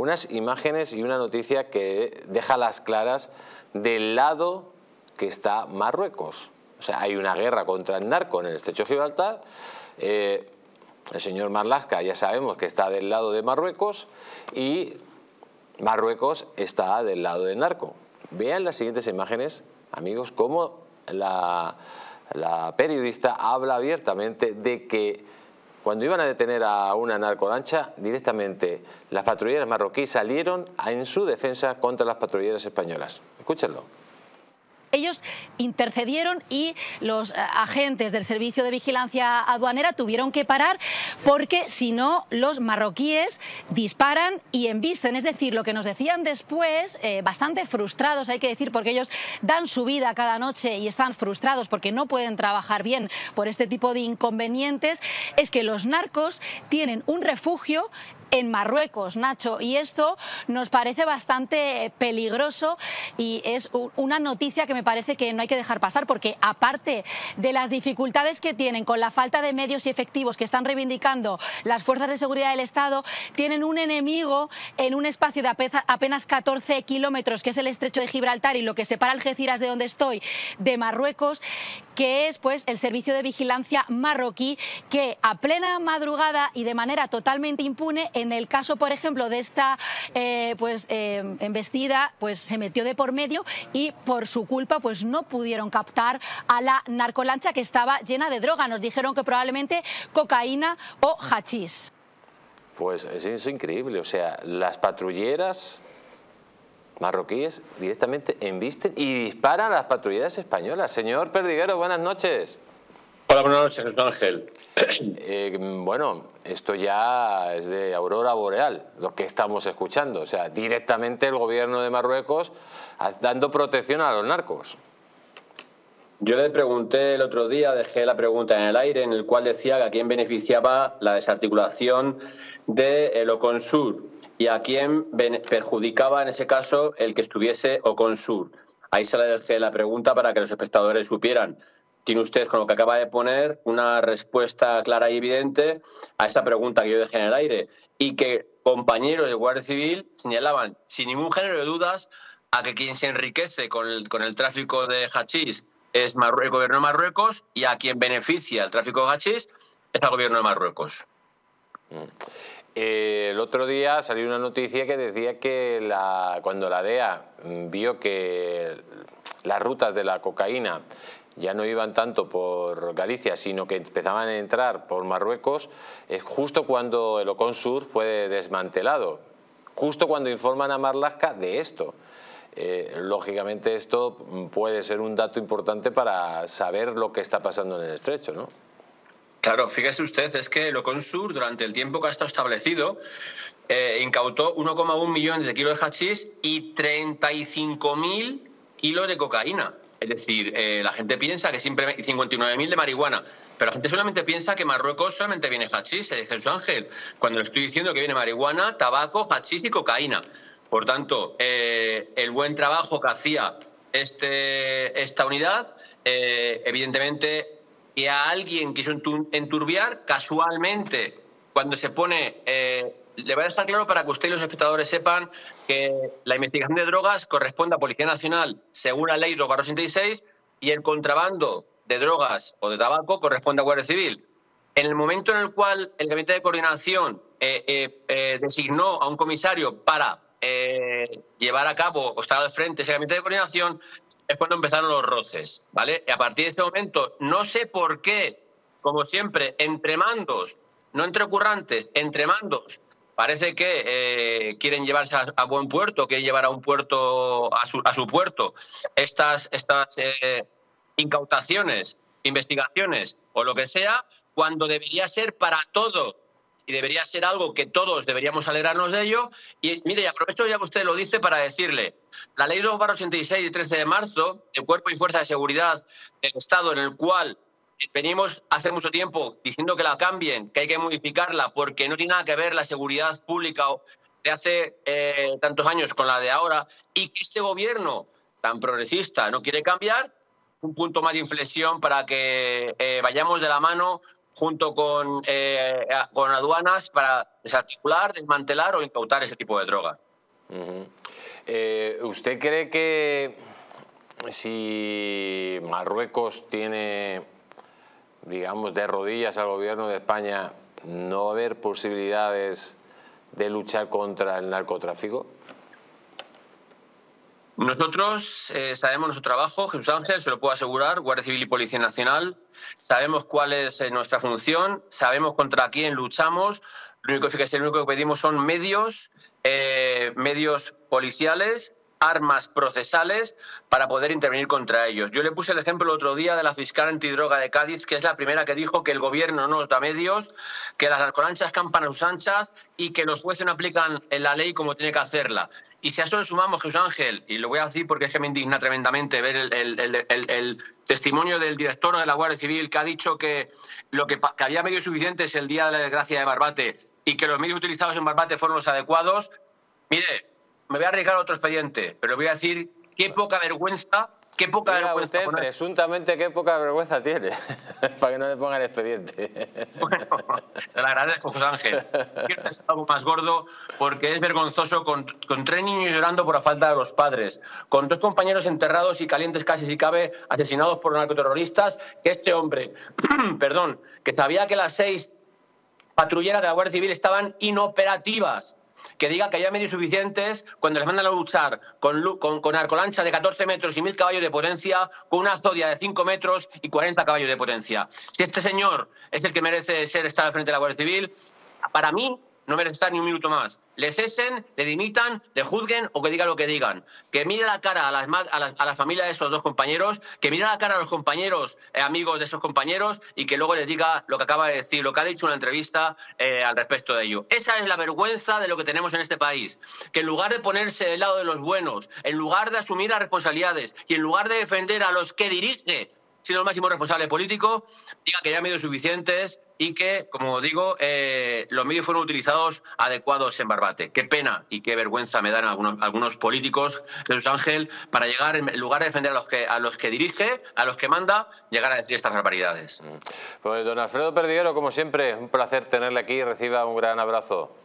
unas imágenes y una noticia que deja las claras del lado que está Marruecos. O sea, hay una guerra contra el narco en el Estrecho de Gibraltar. El señor Marlasca ya sabemos que está del lado de Marruecos y Marruecos está del lado del narco. Vean las siguientes imágenes, amigos, cómo la periodista habla abiertamente de que cuando iban a detener a una narcolancha, directamente las patrulleras marroquíes salieron en su defensa contra las patrulleras españolas. Escúchenlo. Ellos intercedieron y los agentes del servicio de vigilancia aduanera tuvieron que parar porque si no los marroquíes disparan y embisten. Es decir, lo que nos decían después, bastante frustrados hay que decir, porque ellos dan su vida cada noche y están frustrados porque no pueden trabajar bien por este tipo de inconvenientes, es que los narcos tienen un refugio en Marruecos, Nacho, y esto nos parece bastante peligroso y es una noticia que me parece que no hay que dejar pasar, porque aparte de las dificultades que tienen con la falta de medios y efectivos que están reivindicando las fuerzas de seguridad del Estado, tienen un enemigo en un espacio de apenas 14 kilómetros, que es el Estrecho de Gibraltar y lo que separa Algeciras, de donde estoy, de Marruecos, que es pues el servicio de vigilancia marroquí, que a plena madrugada y de manera totalmente impune, en el caso, por ejemplo, de esta embestida, pues se metió de por medio y por su culpa pues no pudieron captar a la narcolancha que estaba llena de droga. Nos dijeron que probablemente cocaína o hachís. Pues es increíble, o sea, las patrulleras marroquíes directamente embisten y disparan a las patrulleras españolas. Señor Perdiguero, buenas noches. Hola, buenas noches, doctor Ángel. Bueno, esto ya es de aurora boreal, lo que estamos escuchando. O sea, directamente el gobierno de Marruecos dando protección a los narcos. Yo le pregunté el otro día, dejé la pregunta en el aire, en el cual decía que a quién beneficiaba la desarticulación del OCON-SUR y a quién perjudicaba en ese caso el que estuviese OCON-SUR. Ahí se le dejé la pregunta para que los espectadores supieran. Tiene usted, con lo que acaba de poner, una respuesta clara y evidente a esa pregunta que yo dejé en el aire y que compañeros de Guardia Civil señalaban sin ningún género de dudas a que quien se enriquece con el tráfico de hachís es el gobierno de Marruecos y a quien beneficia el tráfico de hachís es el gobierno de Marruecos. El otro día salió una noticia que decía que cuando la DEA vio que las rutas de la cocaína ya no iban tanto por Galicia, sino que empezaban a entrar por Marruecos, justo cuando el OCON-SUR fue desmantelado, justo cuando informan a Marlasca de esto. Lógicamente esto puede ser un dato importante para saber lo que está pasando en el Estrecho, ¿no? Claro, fíjese usted, es que el OCON-SUR, durante el tiempo que ha estado establecido, incautó 1,1 millones de kilos de hachís y 35.000 kilos de cocaína. Es decir, la gente piensa que simplemente 59.000 de marihuana, pero la gente solamente piensa que Marruecos solamente viene hachís, Jesús Ángel, cuando le estoy diciendo que viene marihuana, tabaco, hachís y cocaína. Por tanto, el buen trabajo que hacía esta unidad, evidentemente, que a alguien quiso enturbiar casualmente cuando se pone... Le va a estar claro para que usted y los espectadores sepan que la investigación de drogas corresponde a Policía Nacional según la ley 2/86 y el contrabando de drogas o de tabaco corresponde a Guardia Civil. En el momento en el cual el Gabinete de Coordinación designó a un comisario para llevar a cabo o estar al frente de ese Gabinete de Coordinación es cuando empezaron los roces, ¿vale? Y a partir de ese momento, no sé por qué, como siempre, entre mandos, no entre currantes, entre mandos, parece que quieren llevarse a buen puerto, quieren llevar a un puerto, a su puerto, estas incautaciones, investigaciones o lo que sea, cuando debería ser para todos y debería ser algo que todos deberíamos alegrarnos de ello. Y mire, aprovecho ya que usted lo dice para decirle, la ley 2/86 de 13 de marzo, de Cuerpo y Fuerza de Seguridad del Estado, en el cual venimos hace mucho tiempo diciendo que la cambien, que hay que modificarla, porque no tiene nada que ver la seguridad pública de hace tantos años con la de ahora, y que este gobierno tan progresista no quiere cambiar, un punto más de inflexión para que vayamos de la mano junto con aduanas para desarticular, desmantelar o incautar ese tipo de droga. ¿Usted cree que si Marruecos tiene, digamos, de rodillas al gobierno de España, no va a haber posibilidades de luchar contra el narcotráfico? Nosotros sabemos nuestro trabajo, Jesús Ángel, se lo puedo asegurar, Guardia Civil y Policía Nacional. Sabemos cuál es nuestra función, sabemos contra quién luchamos. Lo único que pedimos son medios, medios policiales, armas procesales para poder intervenir contra ellos. Yo le puse el ejemplo el otro día de la fiscal antidroga de Cádiz, que es la primera que dijo que el gobierno no nos da medios, que las narcolanchas campan a sus anchas y que los jueces no aplican la ley como tiene que hacerla. Y si a eso le sumamos, Jesús Ángel, y lo voy a decir porque es que me indigna tremendamente ver el testimonio del director de la Guardia Civil, que ha dicho que había medios suficientes el día de la desgracia de Barbate y que los medios utilizados en Barbate fueron los adecuados. Mire, me voy a arriesgar a otro expediente, pero voy a decir qué poca vergüenza, qué poca vergüenza. Usted, presuntamente, qué poca vergüenza tiene, para que no le pongan el expediente. Bueno, se lo agradezco, José Ángel. Quiero pensar algo más gordo, porque es vergonzoso, con 3 niños llorando por la falta de los padres, con 2 compañeros enterrados y calientes casi si cabe, asesinados por narcoterroristas, que este hombre, perdón, que sabía que las 6 patrulleras de la Guardia Civil estaban inoperativas, que diga que haya medios suficientes cuando les mandan a luchar con arcolancha de 14 metros y 1000 caballos de potencia, con una zodia de 5 metros y 40 caballos de potencia. Si este señor es el que merece estar al frente de la Guardia Civil, para mí no merece estar ni un minuto más. Le cesen, le dimitan, le juzguen o que digan lo que digan. Que mire la cara a la familia de esos 2 compañeros, que mire la cara a los compañeros, amigos de esos compañeros, y que luego les diga lo que acaba de decir, lo que ha dicho en una entrevista al respecto de ello. Esa es la vergüenza de lo que tenemos en este país. Que en lugar de ponerse del lado de los buenos, en lugar de asumir las responsabilidades y en lugar de defender a los que dirige, sino el máximo responsable político, diga que haya medios suficientes y que, como digo, los medios fueron utilizados adecuados en Barbate. Qué pena y qué vergüenza me dan algunos políticos, Jesús Ángel, para llegar, en lugar de defender a los que dirige, a los que manda, llegar a decir estas barbaridades. Pues don Alfredo Perdiguero, como siempre, un placer tenerle aquí. Reciba un gran abrazo.